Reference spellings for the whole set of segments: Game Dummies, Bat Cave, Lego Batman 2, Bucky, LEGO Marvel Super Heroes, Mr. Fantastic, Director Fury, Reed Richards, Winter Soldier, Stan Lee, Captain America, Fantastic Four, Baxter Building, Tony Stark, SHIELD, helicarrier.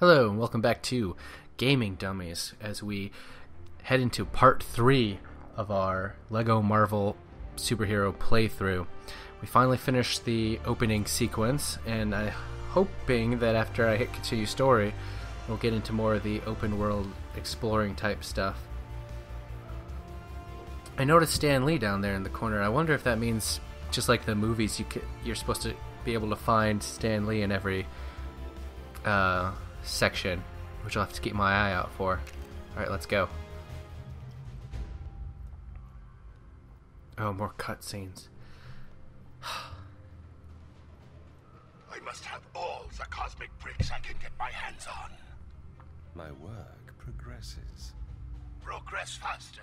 Hello and welcome back to Gaming Dummies as we head into part 3 of our LEGO Marvel Superhero playthrough. We finally finished the opening sequence and I'm hoping that after I hit continue story we'll get into more of the open world exploring type stuff. I noticed Stan Lee down there in the corner. I wonder if that means just like the movies you're supposed to be able to find Stan Lee in every section, which I'll have to keep my eye out for. Alright, let's go. Oh, more cutscenes. I must have all the cosmic bricks I can get my hands on. My work progresses. Progress faster.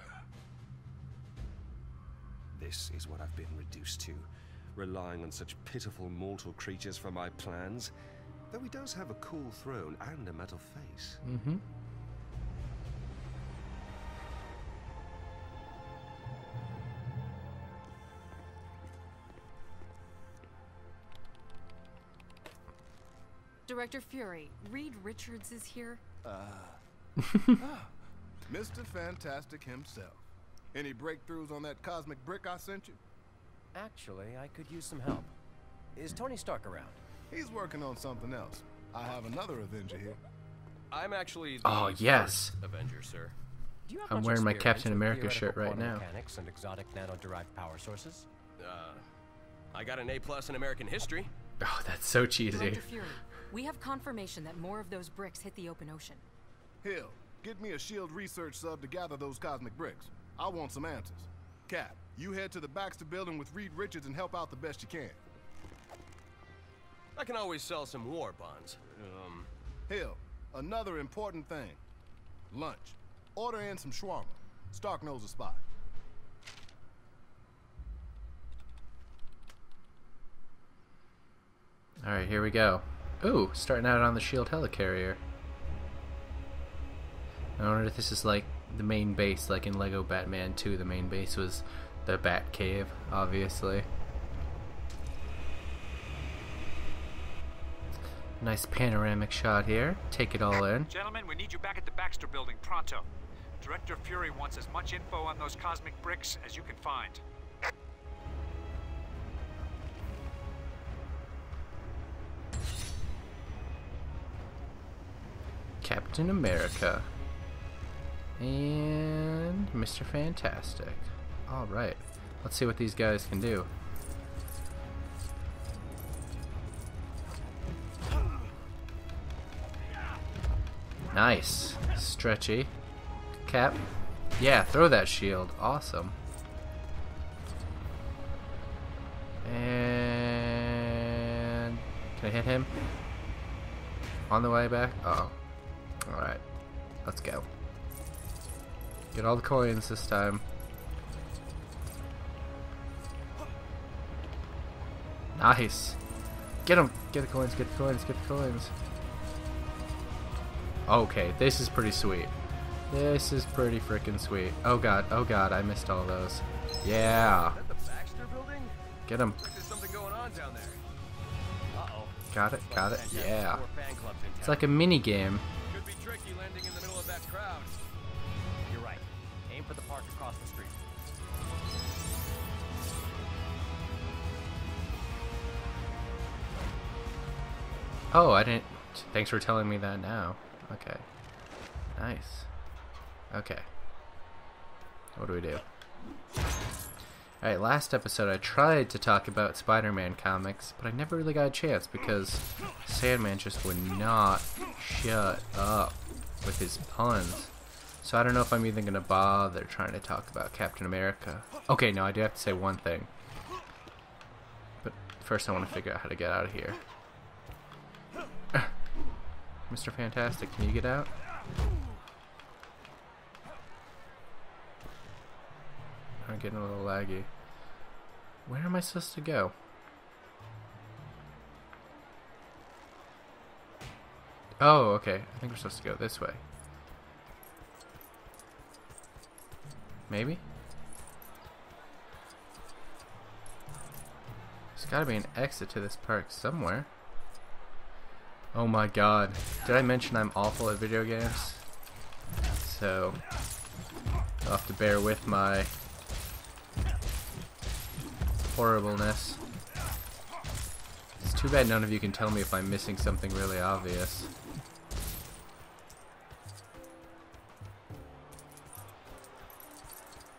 This is what I've been reduced to, relying on such pitiful mortal creatures for my plans. Though he does have a cool throne and a metal face. Mm-hmm. Director Fury, Reed Richards is here. Mr. Fantastic himself. Any breakthroughs on that cosmic brick I sent you? Actually, I could use some help. Is Tony Stark around? He's working on something else. I have another Avenger here. I'm actually the Avenger, sir. Do you have I'm wearing my Captain America shirt right now. Mechanics and exotic nano-derived power sources. I got an A+ in American history. Oh, that's so cheesy. Director Fury, we have confirmation that more of those bricks hit the open ocean. Hill, get me a SHIELD research sub to gather those cosmic bricks. I want some answers. Cap, you head to the Baxter Building with Reed Richards and help out the best you can. I can always sell some war bonds. Hill, another important thing. Lunch. Order in some shawarma. Stark knows a spot. Alright, here we go. Ooh, starting out on the SHIELD helicarrier. I wonder if this is like the main base, like in LEGO Batman 2. The main base was the Bat Cave, obviously. Nice panoramic shot here. Take it all in. Gentlemen, we need you back at the Baxter Building pronto. Director Fury wants as much info on those cosmic bricks as you can find. Captain America. And Mr. Fantastic. Alright. Let's see what these guys can do. Nice. Stretchy. Cap. Yeah, throw that shield. Awesome. And... can I hit him? On the way back? Uh oh. Alright. Let's go. Get all the coins this time. Nice. Get him. Get the coins. Get the coins. Get the coins. Okay, this is pretty sweet. This is pretty freaking sweet. Oh god, I missed all those. Yeah. Is that the Baxter Building? Get him. There's something going on down there. Uh-oh. Got it, got it. Yeah. It's like a mini game. Could be tricky landing in the middle of that crowd. You're right. Aim for the park across the street. Oh, I didn't. Thanks for telling me that now. Okay. Nice. Okay. What do we do? Alright, last episode I tried to talk about Spider-Man comics, but I never really got a chance because Sandman just would not shut up with his puns. So I don't know if I'm even going to bother trying to talk about Captain America. Okay, no, I do have to say one thing. But first I want to figure out how to get out of here. Mr. Fantastic, can you get out? I'm getting a little laggy. Where am I supposed to go? Oh, okay. I think we're supposed to go this way. Maybe? There's gotta be an exit to this park somewhere. Oh my god. Did I mention I'm awful at video games? So I'll have to bear with my horribleness. It's too bad none of you can tell me if I'm missing something really obvious.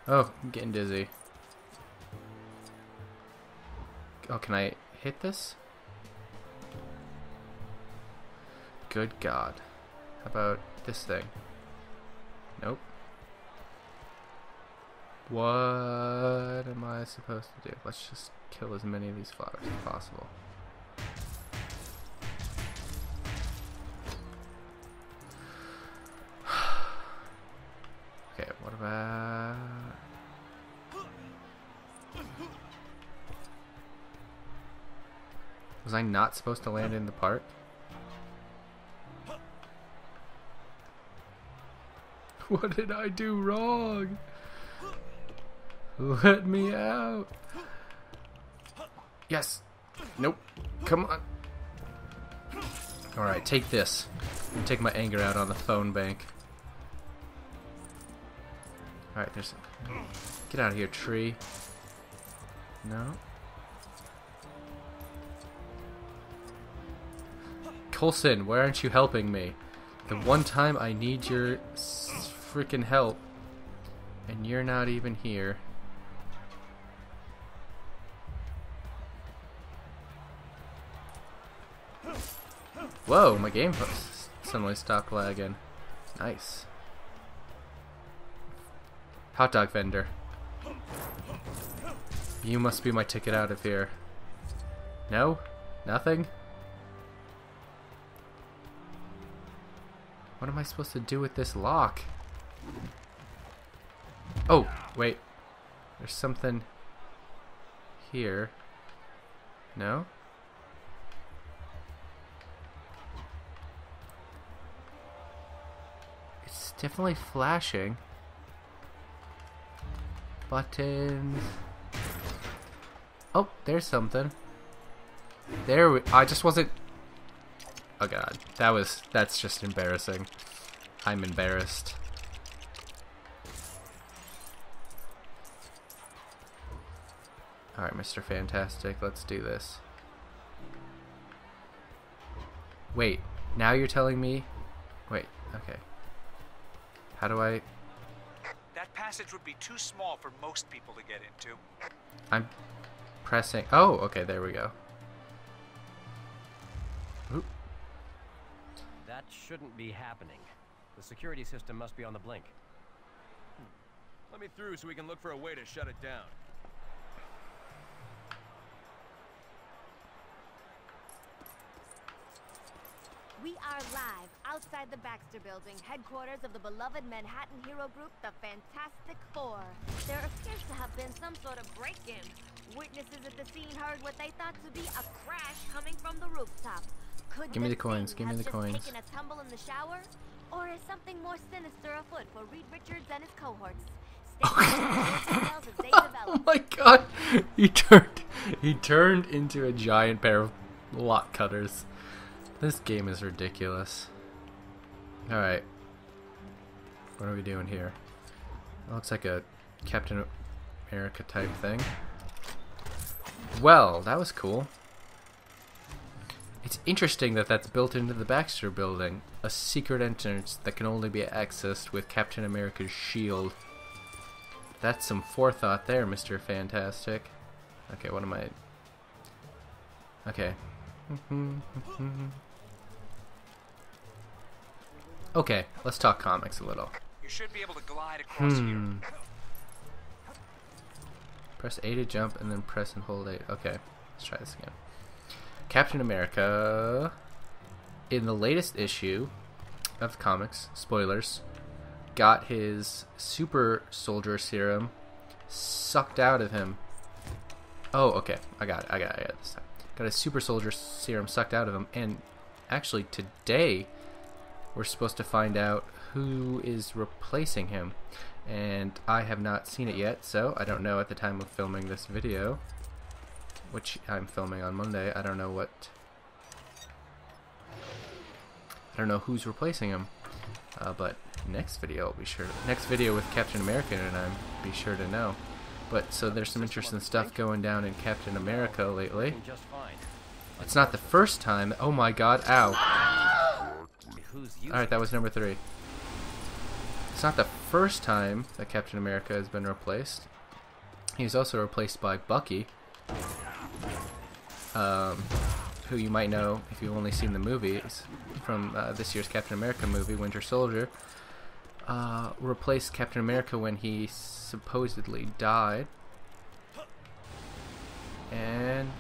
Oh, I'm getting dizzy. Oh, can I hit this? Good God. How about this thing? Nope. What am I supposed to do? Let's just kill as many of these flowers as possible. Okay, what about... Was I not supposed to land in the park? What did I do wrong? Let me out. Yes. Nope. Come on. Alright, take this. Take my anger out on the phone bank. Alright, there's... Get out of here, tree. No. Coulson, why aren't you helping me? The one time I need your freaking help, and you're not even here. Whoa, my game suddenly stopped lagging. Nice. Hot dog vendor. You must be my ticket out of here. No? Nothing? What am I supposed to do with this lock? Oh, wait. There's something here. No? It's definitely flashing. Buttons. Oh, there's something. There we... I just wasn't... Oh god. That's just embarrassing. I'm embarrassed. Alright, Mr. Fantastic, let's do this. Wait, now you're telling me... Wait, okay. How do I... That passage would be too small for most people to get into. I'm pressing... Oh, okay, there we go. Oop. That shouldn't be happening. The security system must be on the blink. Let me through so we can look for a way to shut it down. We are live outside the Baxter Building, headquarters of the beloved Manhattan hero group, the Fantastic Four. There appears to have been some sort of break-in. Witnesses at the scene heard what they thought to be a crash coming from the rooftop. Could give me the coins, give me the coins. Taken a tumble in the shower, or is something more sinister afoot for Reed Richards and his cohorts? Oh my god, he turned into a giant pair of lot cutters. This game is ridiculous. Alright. What are we doing here? It looks like a Captain America type thing. Well, that was cool. It's interesting that that's built into the Baxter Building. A secret entrance that can only be accessed with Captain America's shield. That's some forethought there, Mr. Fantastic. Okay, what am I... Okay. Okay, let's talk comics a little. You should be able to glide across here. Press A to jump and then press and hold A. Okay, let's try this again. Captain America, in the latest issue of comics, spoilers, got his super soldier serum sucked out of him. Oh, okay, I got it this time. Got his super soldier serum sucked out of him, and actually today we're supposed to find out who is replacing him, and I have not seen it yet, so I don't know at the time of filming this video, which I'm filming on Monday. I don't know what I don't know who's replacing him. But next video, I'll be sure. Next video with Captain America, and I'll be sure to know. But so there's some interesting stuff going down in Captain America lately. It's not the first time. Oh my God! Ow! All right, that was number 3. It's not the first time that Captain America has been replaced. He was also replaced by Bucky, who you might know if you've only seen the movies from this year's Captain America movie, Winter Soldier. Replaced Captain America when he supposedly died. And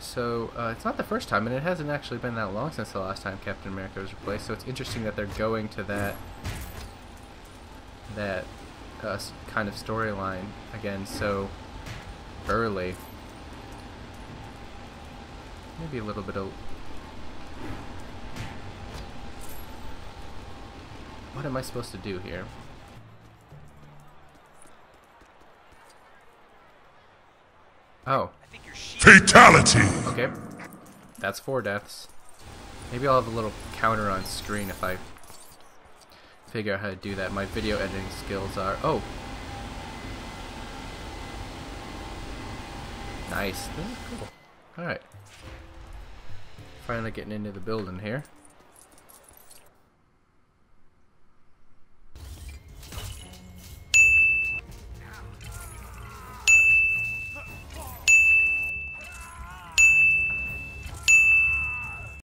so it's not the first time, and it hasn't actually been that long since the last time Captain America was replaced, so it's interesting that they're going to that kind of storyline again so early. Maybe a little bit of... What am I supposed to do here? Oh. Fatality! Okay. That's 4 deaths. Maybe I'll have a little counter on screen if I figure out how to do that. My video editing skills are... Oh! Nice. This is cool. Alright. Finally getting into the building here.